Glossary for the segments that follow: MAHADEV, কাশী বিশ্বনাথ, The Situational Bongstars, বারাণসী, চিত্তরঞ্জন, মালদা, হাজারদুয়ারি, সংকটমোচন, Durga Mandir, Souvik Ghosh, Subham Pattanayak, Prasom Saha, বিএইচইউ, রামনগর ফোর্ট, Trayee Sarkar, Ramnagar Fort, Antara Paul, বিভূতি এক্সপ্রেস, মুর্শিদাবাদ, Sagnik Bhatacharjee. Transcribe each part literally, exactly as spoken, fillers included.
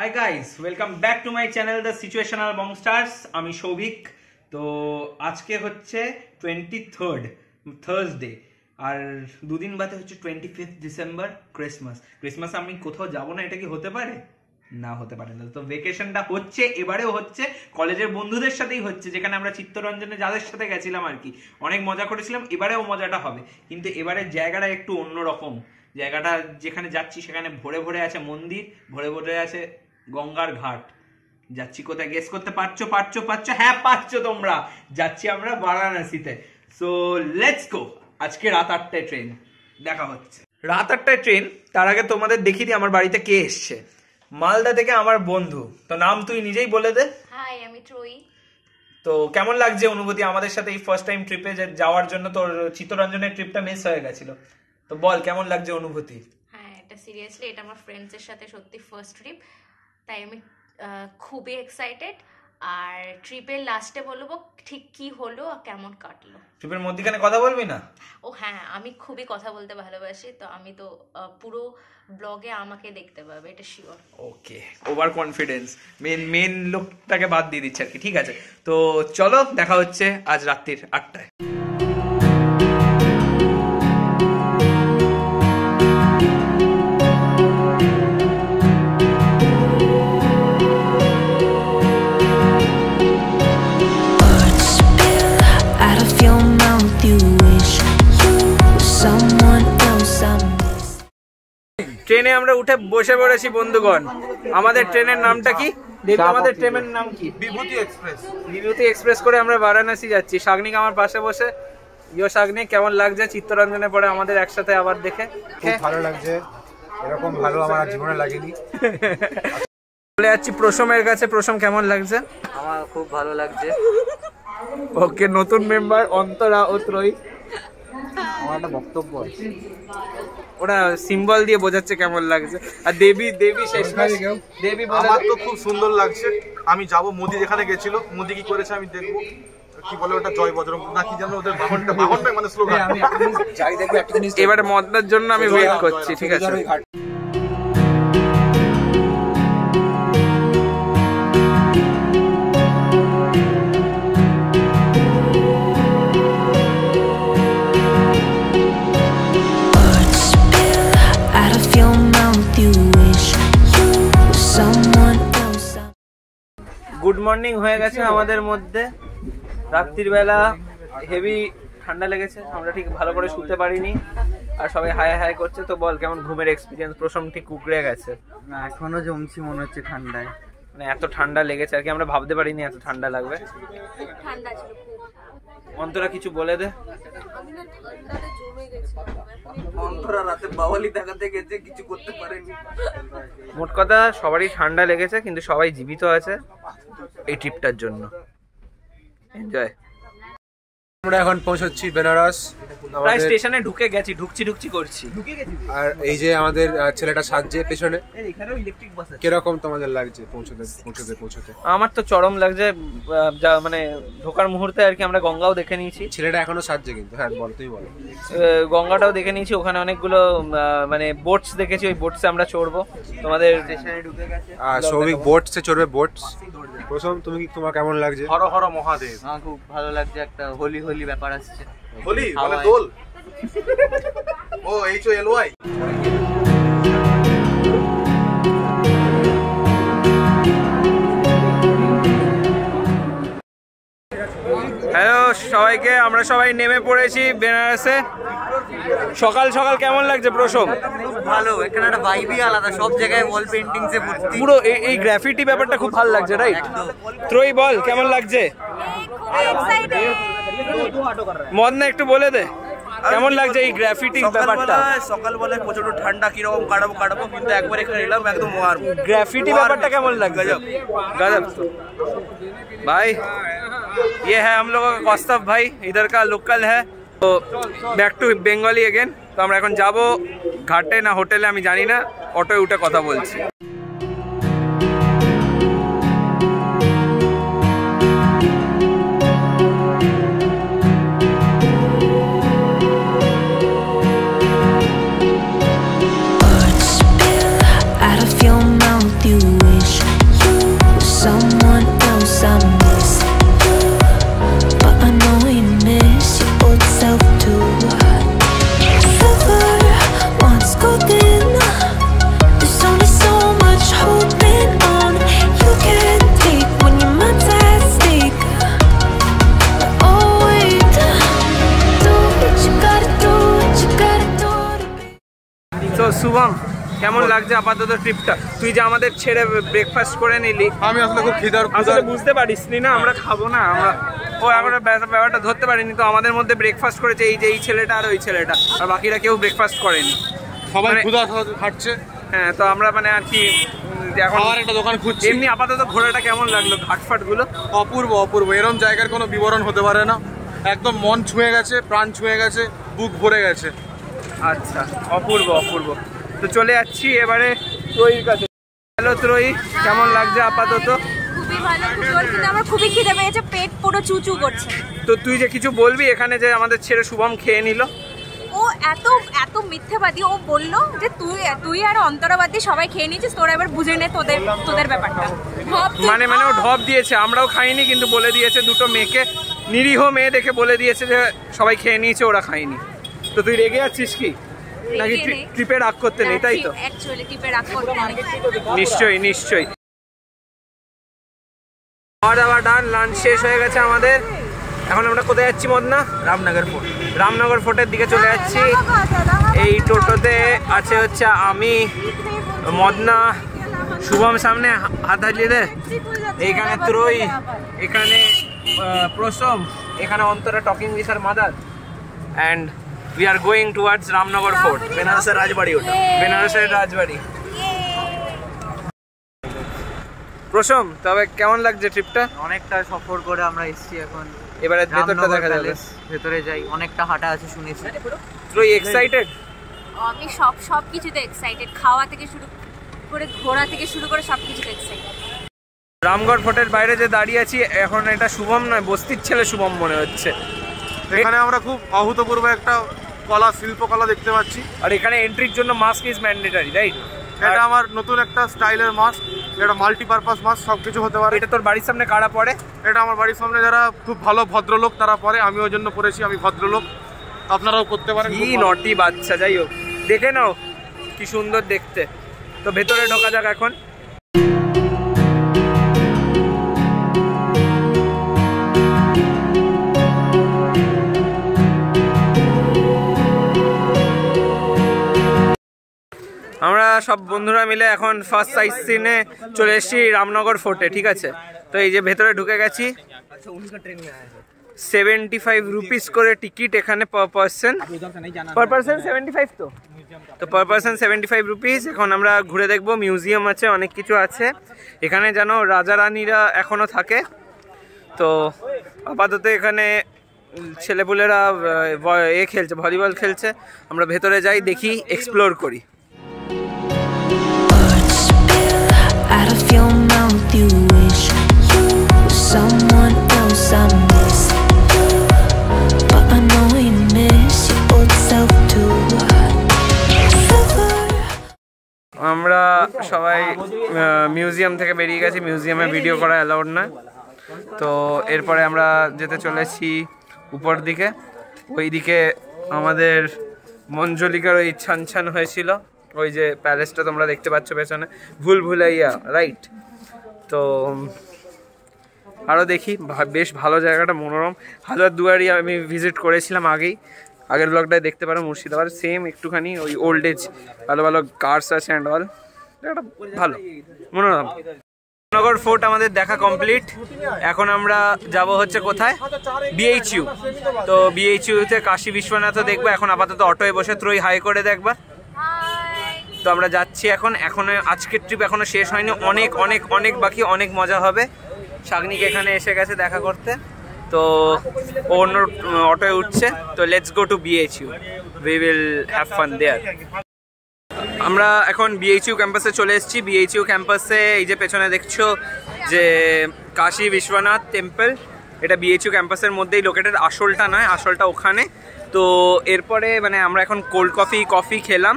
Hi guys, welcome back to my channel The Situational Bongstars. I am Souvik. So today is twenty-third Thursday. And two days later is twenty-fifth December Christmas. Christmas I am going to go. It is not possible. No, it is not possible. So vacation is happening. This is happening. College is happening. This is happening. This is happening. This is happening. This is happening. This is happening. This is happening. This is happening. This is happening. গঙ্গার ঘাট যাচ্ছি কোথায় guess করতে পারছো পারছো পারছো হ্যাঁ পারছো তোমরা যাচ্ছি আমরা বারাণসীতে সো লেটস গো আজকে রাত আটটায় ট্রেন দেখা হচ্ছে রাত আটটায় ট্রেন তার আগে তোমাদের দেখিয়ে দিই আমার বাড়িতে কে এসেছে মালদা থেকে আমার বন্ধু তো নাম তুই নিজেই বলে দে হাই আমি ট্রয় তো কেমন লাগছে অনুভূতি আমাদের সাথে এই ফার্স্ট টাইম ট্রিপে যাওয়ার জন্য তোর চিত্তরঞ্জনের ট্রিপটা মিস হয়ে গিয়েছিল তো বল কেমন লাগছে অনুভূতি হ্যাঁ এটা সিরিয়াসলি এটা আমার ফ্রেন্ডসদের সাথে সত্যি ফার্স্ট ট্রিপ তাই আমি খুবই এক্সাইটেড আর ট্রিপের লাস্টে বলবো ঠিক কি হলো আর কেমন কাটলো ট্রিপের মধ্যখানে কথা বলবি না ও হ্যাঁ আমি খুবই কথা বলতে ভালোবাসি তো আমি তো পুরো ব্লগে আমাকে দেখতে পাবে এটা sure okay over confidence main main লোকটাকে বাদ দিয়ে দিচ্ছি আর কি ঠিক আছে তো চলো দেখা হচ্ছে আজ রাত্রির আটটায় ট্রেনে আমরা উঠে বসে পড়েছি বন্ধুগণ আমাদের ট্রেনের নামটা কি দেখো আমাদের ট্রেনের নাম কি বিভূতি এক্সপ্রেস বিভূতি এক্সপ্রেস করে আমরা বারাণসী যাচ্ছি শাগনিক আমার পাশে বসে ইও শাগনিক কেমন লাগছে চিত্তরঞ্জনে পড়ে আমাদের একসাথে আবার দেখে খুব ভালো লাগছে এরকম ভালো আমার জীবনে লাগেনি চলে যাচ্ছি প্রসমের কাছে প্রসম কেমন লাগছে আমার খুব ভালো লাগছে ওকে নতুন মেম্বার অন্তরা ও ত্রয় আমারটা বক্তব্য আছে ওরা সিম্বল দিয়ে বোঝাচ্ছে কেমন লাগছে আর দেবী দেবী শেষ দেবী আমার তো খুব সুন্দর লাগছে আমি যাব মোদি যেখানে গেছিল মোদি কি করেছে আমি দেখব কি বলে ওটা জয় বজরং নাকি জানো ওদের বাহনটা বাহনটা মানে স্লোগান আমি যাই দেখব একটা জিনিস এবারে মদনার জন্য আমি ওয়েট করছি ঠিক আছে গুড মর্নিং হয়ে গেছে আমাদের মধ্যে রাত্রির বেলা হেভি ঠান্ডা লেগেছে আমরা ঠিক ভালো করে শুতে পারিনি আর সবাই হাই হাই করছে তো বল কেমন ঘুমের এক্সপেরিয়েন্স প্রসম ঠিক কুকড়ে গেছে না এখনো জমছি মনে হচ্ছে ঠান্ডায় মানে এত ঠান্ডা লেগেছে আর কি আমরা ভাবতে পারিনি এত ঠান্ডা লাগবে ঠান্ডা ছিল খুব অন্তরা কিছু বলে দে আমি না ঠান্ডাতে জমে গেছি অন্তরা রাতে বাওয়ালি দেখাতে গেছে কিছু করতে পারেনি মোট কথা সবারই ঠান্ডা লেগেছে কিন্তু সবাই জীবিত আছে এই ট্রিপটার জন্য এনজয় আমরা এখন পৌঁছাচ্ছি বেনারস প্রায় স্টেশনে ঢুকে গেছি ঢুকছি ঢুকছি করছি ঢুকে গেছি আর এই যে আমাদের ছেলেটা সাজে পেছনে এখানেও ইলেকট্রিক বাস আছে কিরকম তোমাদের লাগছে পৌঁছতে পৌঁছতে পৌঁছতে আমার তো চরম লাগছে মানে ঢোকার মুহূর্তে আর কি আমরা গঙ্গাও দেখে নিয়েছি ছেলেটা এখনো সাজে কিন্তু হ্যাঁ বল তুই বল গঙ্গাটাও দেখে নিয়েছি ওখানে অনেকগুলো মানে বোটস দেখেছি ওই বোটসে আমরা চড়বো তোমাদের স্টেশনে ঢুকে গেছে আর সৌভিক বোটসে চড়বে বোটস প্রথম তুমি কি তোমার কেমন লাগছে হর হর মহাদেব হ্যাঁ খুব ভালো লাগছে একটা হোলি হোলি ব্যাপার আসছে হোলি মানে দোল ও H O L Y hello সবাইকে আমরা সবাই নেমে পড়েছি বেনারসে সকাল সকাল কেমন লাগছে প্রসম ভালো এখানে একটা ভাইবই আলাদা সব জায়গায় ওয়াল পেইন্টিংস এ ভর্তি পুরো এই গ্রাফিটি ব্যাপারটা খুব ভালো লাগছে রাইট ত্রয় বল কেমন লাগছে মদনা একটু বলে দে কেমন লাগছে এই গ্রাফিটি ব্যাপারটা সকালবেলায় প্রচন্ড ঠান্ডা কিরকম কাটাবো কাটাবো কিন্তু একবার এখানে এলাম একদম ওয়ার গ্রাফিটি ব্যাপারটা কেমন লাগছে গজব গজব ভাই ये है हम लोगों का कौस्तभ भाई इधर का लोकल है तो बैक टू बेंगली अगेन तो हम এখন যাব ঘাটে না হোটেলে আমি জানি না অটোয় উঠে কথা বলছি শুভম, কেমন লাগছে আপাতত ট্রিপটা? তুই যে আমাদের ছেড়ে ব্রেকফাস্ট করে নিলি, আমি আসলে খুব খিদার, আসলে বুঝতে পারিসনি না আমরা খাবো না, আমরা ও আমরা ব্যাপারটা ধরতে পারিনি। তো আমাদের মধ্যে ব্রেকফাস্ট করেছে এই যে এই ছেলেটা আর ওই ছেলেটা, আর বাকিরা কেউ ব্রেকফাস্ট করেনি, সবাই ক্ষুধা হাঁটছে। হ্যাঁ, তো আমরা মানে আর কি এখন আর একটা দোকান খুঁজছি। এমনি আপাতত ঘোরাটা কেমন লাগলো? ঘাটফাটগুলো অপূর্ব অপূর্ব, এরকম জায়গার কোনো বিবরণ হতে পারে না। একদম মন ছুঁয়ে গেছে, প্রাণ ছুঁয়ে গেছে, বুক ভরে গেছে। আচ্ছা, অপূর্ব অপূর্ব। তো চলে যাচ্ছি এবারে ত্রয়ীর কাছে। হ্যালো ত্রয়ী, কেমন লাগছে আপাতত? খুবই ভালো, কিন্তু আমার খুবই খিদে পেয়েছে, পেট পুরো চুচু করছে। তো তুই যে কিছু বলবি এখানে যে আমাদের ছেড়ে শুভম খেয়ে নিল, ও এত এত মিথ্যাবাদী, ও বললো যে তুই তুই আর অন্তরাবাদী সবাই খেয়ে নিয়েছিস, তোরা এবার বুঝে নে তোদের তোদের ব্যাপারটা। মানে মানে ও ঢপ দিয়েছে, আমরাও খাইনি কিন্তু বলে দিয়েছে, দুটো মেয়েকে নিরীহ মেয়ে দেখে বলে দিয়েছে যে সবাই খেয়ে নিয়েছে ওরা খায়নি। তো তুই রেগে আছিস কি? নাকি টিপে রাগ করতে নেই? তাই তো, অ্যাকচুয়ালি টিপে রাগ করতে নেই। নিশ্চয়ই নিশ্চয়ই। আর আবার ডান লাঞ্চ শেষ হয়ে গেছে আমাদের। এখন আমরা কোথায় যাচ্ছি মদনা? রামনগর ফোর্ট। রামনগর ফোর্টের দিকে চলে যাচ্ছি। এই টোটোতে আছে হচ্ছে আমি, মদনা, শুভম সামনে হাত হারিয়ে দে, এইখানে ত্রয়ী, এখানে প্রসম, এখানে Antara talking with her mother, and we are going towards Ramnagar Fort, Venasa Rajbari. Ota Venasa Rajbari. Proshom, তবে কেমন লাগছে ট্রিপটা? অনেকটা সফর করে আমরা এসেছি, এখন এবারে ভেতরটা দেখা যাবে, ভেতরে যাই। অনেকটা হাঁটা আছে শুনেছি। তুই এক্সাইটেড? আমি সব সব কিছুতে এক্সাইটেড, খাওয়া থেকে শুরু করে ঘোরা থেকে শুরু করে সব কিছুতে এক্সাইটেড। রামগড় ফোর্টের বাইরে যে দাঁড়িয়ে আছি এখন, এটা শুভম নয়, বস্তির ছেলে শুভম মনে হচ্ছে। এখানে আমরা খুব অভূতপূর্ব একটা কলা, শিল্পকলা দেখতে পাচ্ছি। আর এখানে এন্ট্রির জন্য মাস্ক ইজ ম্যান্ডেটরি, রাইট? এটা আমার নতুন একটা স্টাইলের মাস্ক, এটা মাল্টিপারপাস মাস্ক, সব কিছু হতে পারে। এটা তোর বাড়ির সামনে কারা পরে? এটা আমার বাড়ির সামনে যারা খুব ভালো ভদ্রলোক তারা পরে, আমি ওই জন্য পরেছি, আমি ভদ্রলোক। আপনারাও করতে পারেন। কি নটি বাচ্চা, যাই হোক দেখে নাও, কি সুন্দর দেখতে। তো ভেতরে ঢোকা যাক এখন। আমরা সব বন্ধুরা মিলে এখন ফার্স্ট সাইট সিনে চলে এসেছি রামনগর ফোর্টে, ঠিক আছে? তো এই যে ভেতরে ঢুকে গেছি। সেভেন্টি ফাইভ রুপিস করে টিকিট এখানে per person, per person seventy five তো তো per person seventy five rupees. এখন আমরা ঘুরে দেখবো, মিউজিয়াম আছে, অনেক কিছু আছে এখানে, যেন রাজা রানীরা এখনও থাকে। তো আপাতত এখানে ছেলেপুলেরা এ খেলছে, ভলিবল খেলছে। আমরা ভেতরে যাই, দেখি, এক্সপ্লোর করি। Your mouth, you wish you were someone else I miss you, but I know we miss your old self too. আমরা সবাই মিউজিয়াম থেকে বেরিয়ে গেছি, মিউজিয়ামে ভিডিও করা অ্যালাউড না। তো এরপরে আমরা যেতে চলেছি উপর দিকে। ওইদিকে আমাদের মঞ্জলিকার ওই ছান ছান হয়েছিল, ওই যে প্যালেসটা তোমরা দেখতে পাচ্ছ পেছনে, ভুল ভুলাইয়া, রাইট? তো আরও দেখি, বেশ ভালো জায়গাটা, মনোরম। হাজারদুয়ারি আমি ভিজিট করেছিলাম আগেই, আগের ব্লগটায় দেখতে পারো, মুর্শিদাবাদ সেম একটুখানি, ওই ওল্ড এজ, ভালো ভালো কার্স আছে অ্যান্ড অল, জায়গাটা ভালো মনোরম। রামনগর ফোর্ট আমাদের দেখা কমপ্লিট। এখন আমরা যাব হচ্ছে কোথায়? বিএইচইউ। তো বিএইচইউতে কাশী বিশ্বনাথও দেখবো। এখন আপাতত অটোয় বসে ত্রয়ী হাই করে দেখবা। তো আমরা যাচ্ছি এখন। এখনো আজকের ট্রিপ এখনো শেষ হয়নি, অনেক অনেক অনেক বাকি, অনেক মজা হবে। শাগনিক এখানে এসে গেছে দেখা করতে, তো অন্য অটোয় উঠছে। তো let's go to বিএইচইউ, we will have fun there. আমরা এখন বিএইচইউ ক্যাম্পাসে চলে এসেছি। বিএইচইউ ক্যাম্পাসে এই যে পেছনে দেখছো যে কাশী বিশ্বনাথ টেম্পল, এটা বিএইচইউ ক্যাম্পাসের মধ্যেই লোকেটেড, আসলটা নয়, আসলটা ওখানে। তো এরপরে মানে আমরা এখন কোল্ড কফি কফি খেলাম,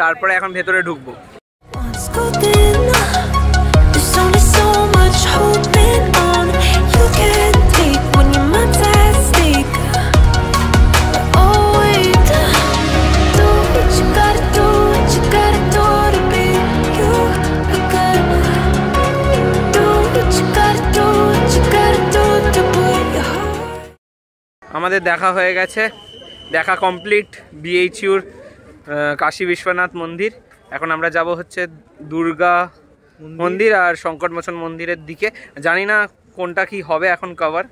তারপরে এখন ভেতরে ঢুকবো। আমাদের দেখা হয়ে গেছে, দেখা কমপ্লিট বিএইচইউর কাশী বিশ্বনাথ মন্দির। এখন আমরা যাব হচ্ছে দুর্গা মন্দির আর সংকটমোচন মন্দিরের দিকে। জানি না কোনটা কি হবে এখন কভার,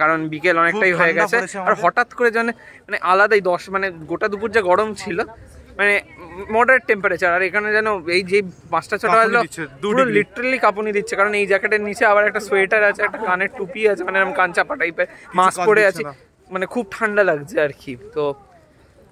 কারণ বিকেল অনেকটাই হয়ে গেছে। আর হঠাৎ করে যেন মানে আলাদাই দশ মানে গোটা দুপুর যে গরম ছিল মানে মডারেট টেম্পারেচার, আর এখানে যেন এই যে পাঁচটা ছটা বাজলো দুটো লিটারালি কাঁপুনি দিচ্ছে। কারণ এই জ্যাকেটের নিচে আবার একটা সোয়েটার আছে, একটা কানের টুপি আছে, মানে এরকম কান চাপা টাইপের মাস্ক পরে আছে, মানে খুব ঠান্ডা লাগছে আর কি। তো